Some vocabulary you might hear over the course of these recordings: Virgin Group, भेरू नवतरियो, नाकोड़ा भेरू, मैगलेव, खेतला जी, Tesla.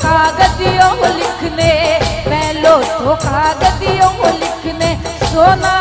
कागतियों को लिखने पहलो तो कागतियों को लिखने सोना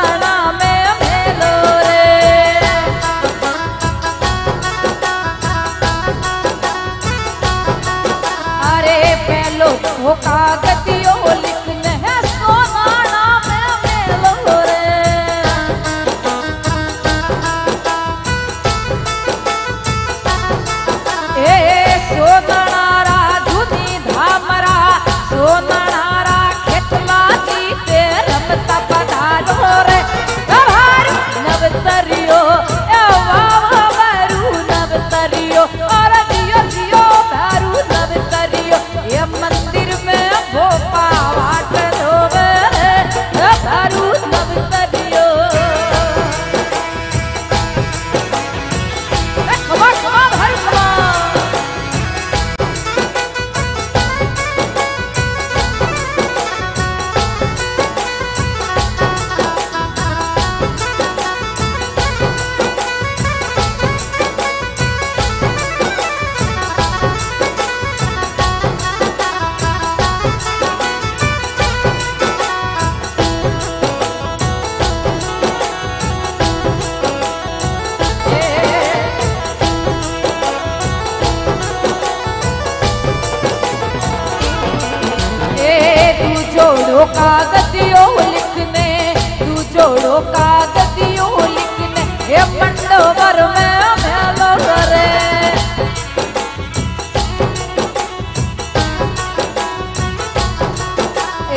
कागतियों लिखने तू जोड़ो कागतियों लिखने ये मंडोवर में मेलो रे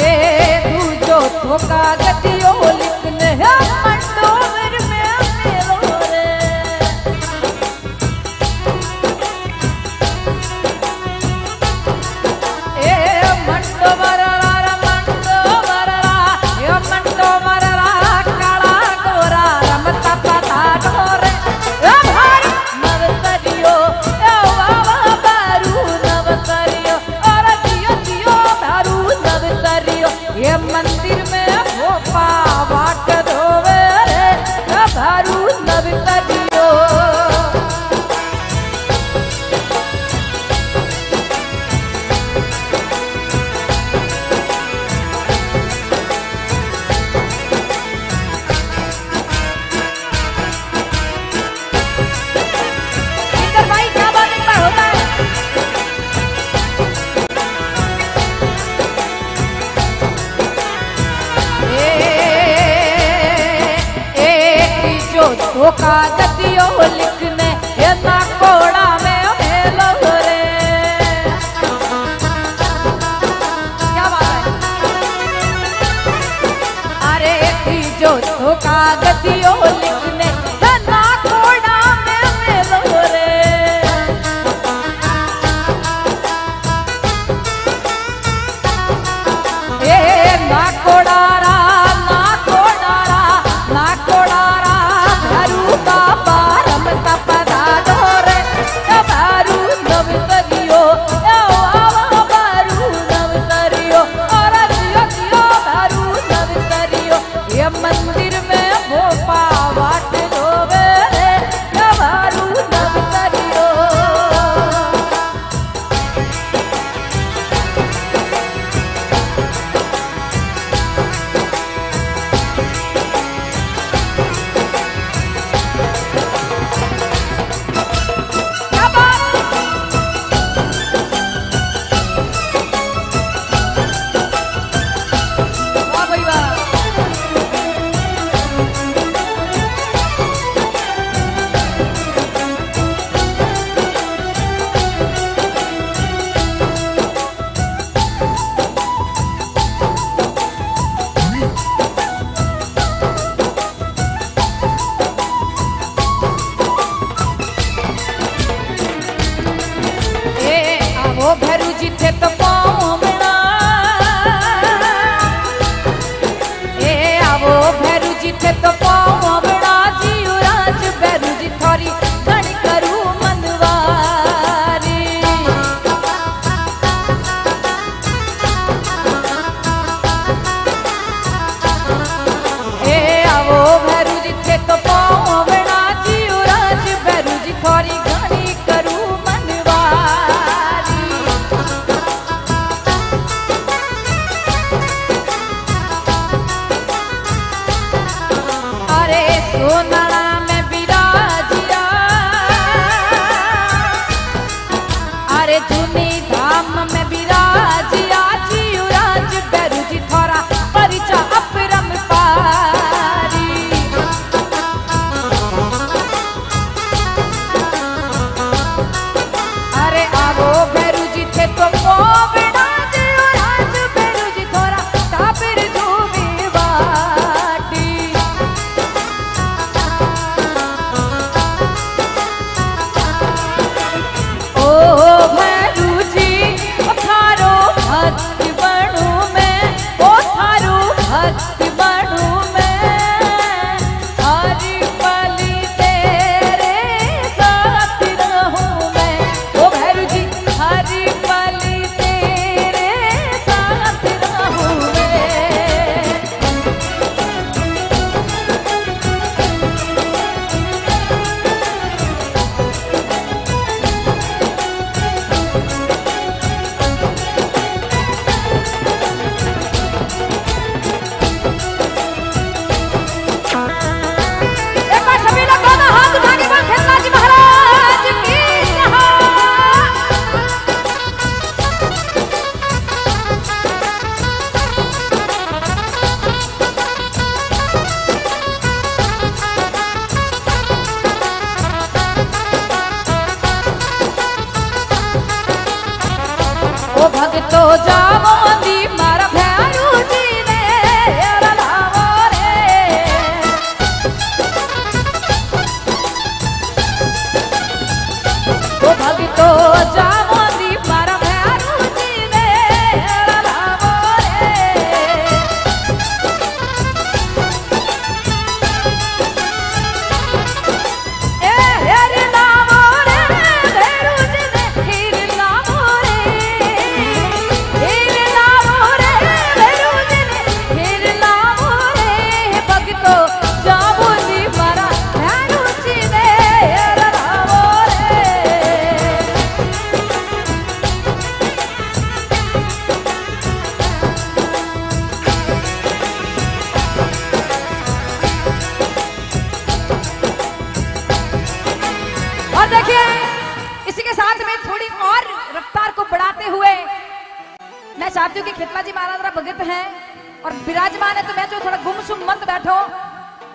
ए तू जोड़ो कागतियों लिखने ये मंडोवर में मेलो रे ए मंडोवर कागती नवतरियो लिखने यता कोड़ा में भेलो रे। क्या बात है। अरे तीजो तो कागतियो लिखने यता कोड़ा में भेलो रे। ये नाकोड़ा भेरू जिथे तो पावना ए आवो भेरू जिथे तो पावना जीव राज भेरू जी थोरी गण करू मनवारी। ए आवो भेरू जिथे तो पावना जीव राज भेरू जी थोरी गणी करू सोनारा में विराजिया। अरे धुनी धाम में विराजिया जीवराज भेरू जी थोरा परिचा अपरम पारी। अरे आवो भेरू जी थे तो मोबड़ा जीवराज भेरू जी थोरा तापिर तो जावो दी मारा भेरू जी ने लावो रे। ओ भाभी तो जावो दी मारा भेरू जी ने लावो रे। ए हेर लावो रे भेरू जी ने हेर लावो रे। देखिए इसी के साथ में थोड़ी और रफ्तार को बढ़ाते हुए मैं चाहती हूँ कि खेतला जी महाराज भगत हैं और विराजमान है, तो मैं जो थोड़ा गुमसुम मत बैठो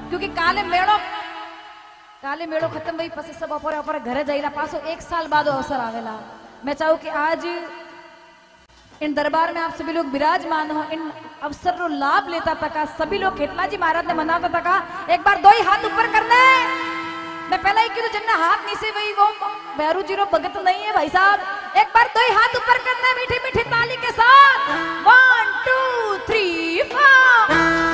क्योंकि काले मेड़ों काले मेड़ो खत्म भई पसी सब अपरे अपरे घरे जाइला। पासो एक साल बाद अवसर आवेला। मैं चाहूँ कि आज इन दरबार में आप सभी लोग विराजमान हो, इन अवसर रो लाभ लेता तका सभी लोग खेतला जी महाराज ने मनाता तका एक बार दो ही हाथ ऊपर करना है। मैं पहला ही क्यों जिन्ना हाथ नीचे वही वो भेरू जी रो भगत नहीं है भाई साहब। एक बार दो ही हाथ ऊपर करना है मीठी मीठी ताली के साथ। 1 2 3 4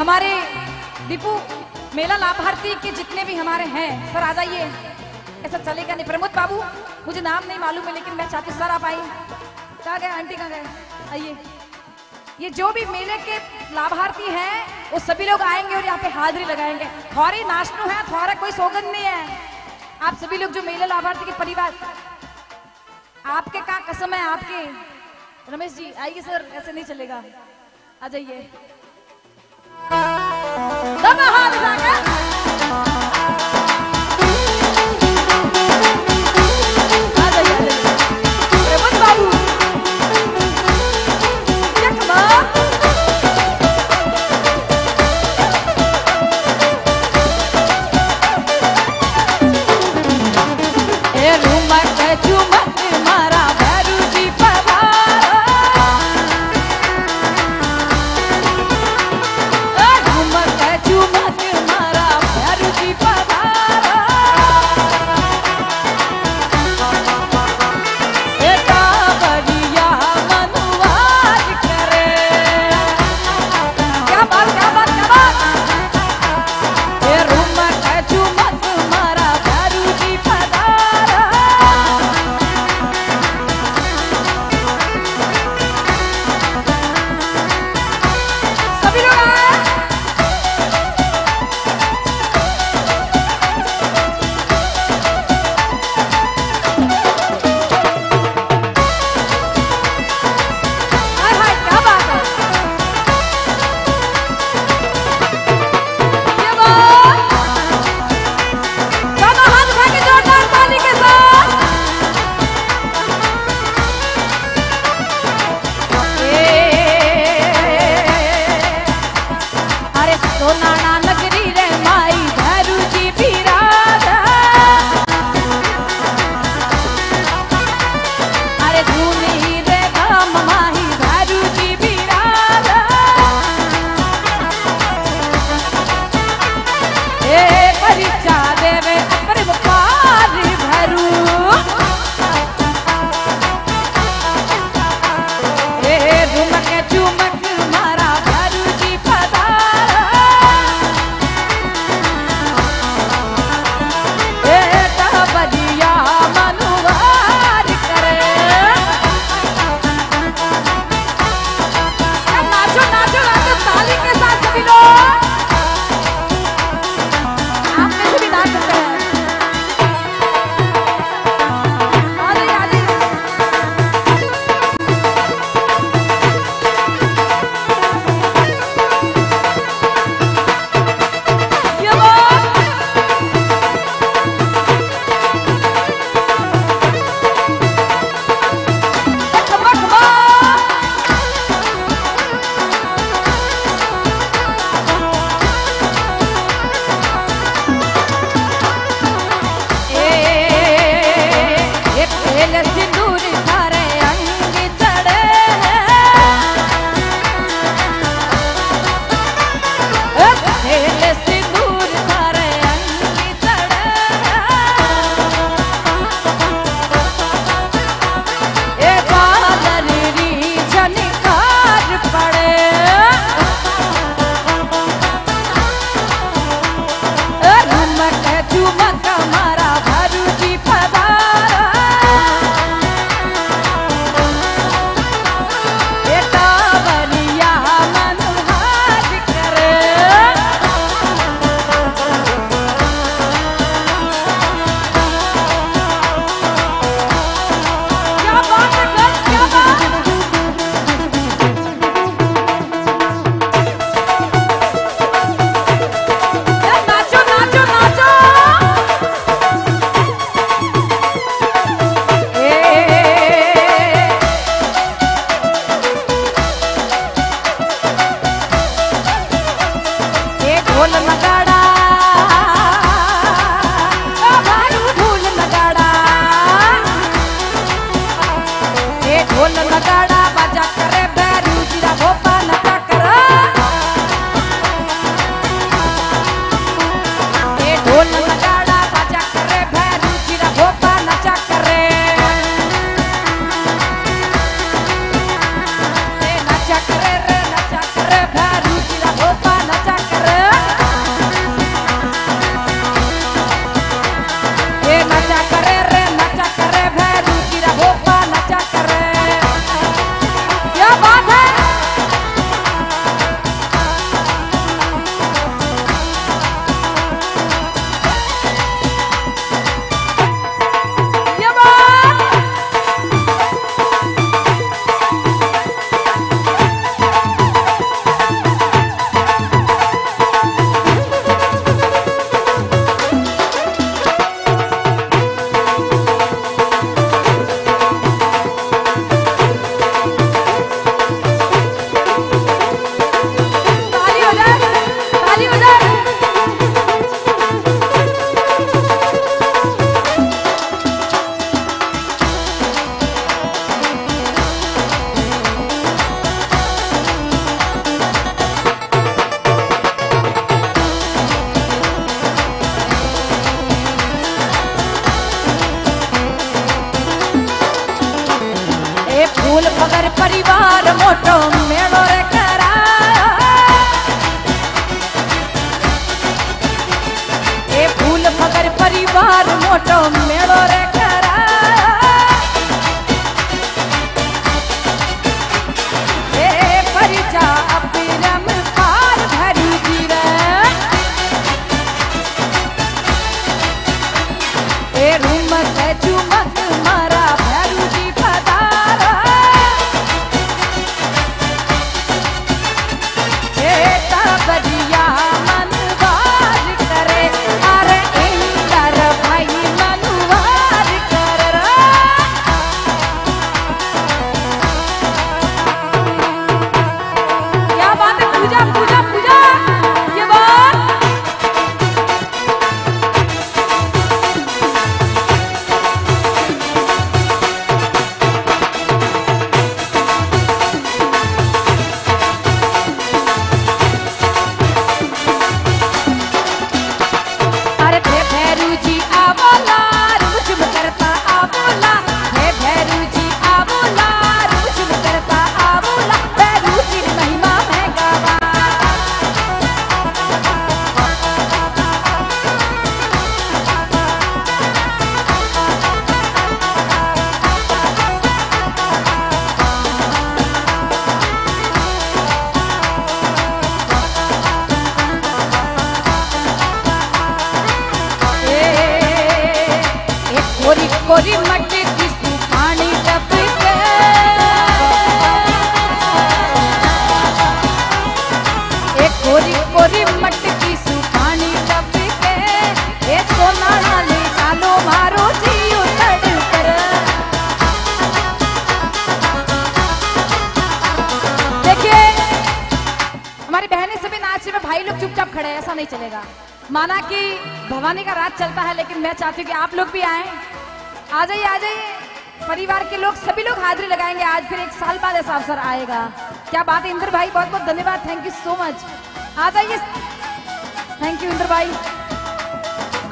हमारे दीपू मेला लाभार्थी के जितने भी हमारे हैं सर आ जाइए। ऐसा चलेगा नहीं। प्रमोद बाबू मुझे नाम नहीं मालूम है लेकिन मैं चाहती हूँ सर आप आइए। कहाँ गए आंटी कहाँ गए? आइए। ये जो भी मेले के लाभार्थी हैं वो सभी लोग आएंगे और यहाँ पे हाजिरी लगाएंगे। थोड़ी नाश्तों है, थोड़ा कोई सौगंध नहीं है। आप सभी लोग जो मेला लाभार्थी के परिवार आपके का कसम है आपके। रमेश जी आइए सर, ऐसे नहीं चलेगा, आ जाइए। दबा हाथ लगाकर you must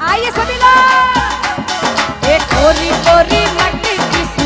आइए सभी लोग।